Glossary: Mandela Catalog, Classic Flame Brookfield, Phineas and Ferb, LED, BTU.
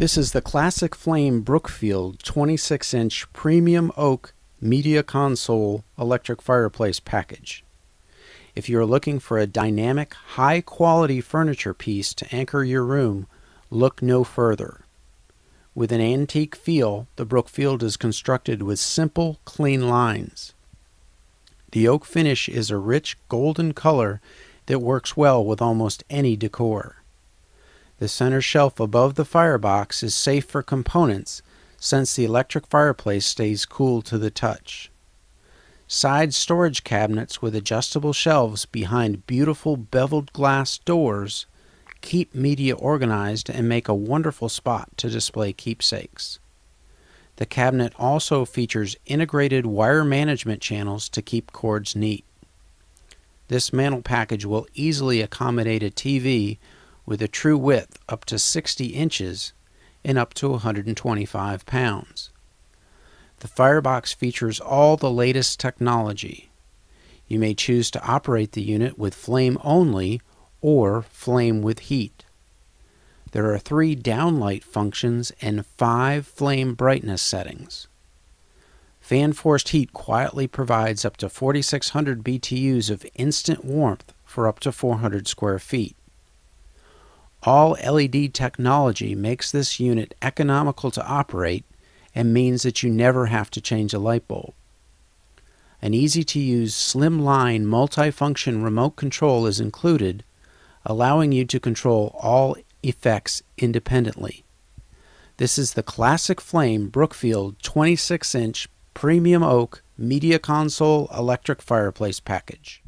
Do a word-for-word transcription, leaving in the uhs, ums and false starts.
This is the Classic Flame Brookfield twenty-six inch Premium Oak Media Console Electric Fireplace Package. If you are looking for a dynamic, high-quality furniture piece to anchor your room, look no further. With an antique feel, the Brookfield is constructed with simple, clean lines. The oak finish is a rich golden color that works well with almost any decor. The center shelf above the firebox is safe for components since the electric fireplace stays cool to the touch. Side storage cabinets with adjustable shelves behind beautiful beveled glass doors keep media organized and make a wonderful spot to display keepsakes. The cabinet also features integrated wire management channels to keep cords neat. This mantle package will easily accommodate a T V with a true width up to sixty inches and up to one hundred twenty-five pounds. The firebox features all the latest technology. You may choose to operate the unit with flame only or flame with heat. There are three downlight functions and five flame brightness settings. Fan-forced heat quietly provides up to forty-six hundred B T Us of instant warmth for up to four hundred square feet. All L E D technology makes this unit economical to operate and means that you never have to change a light bulb. An easy-to-use slimline multifunction remote control is included, allowing you to control all effects independently. This is the Classic Flame Brookfield twenty-six inch Premium Oak Media Console Electric Fireplace Package.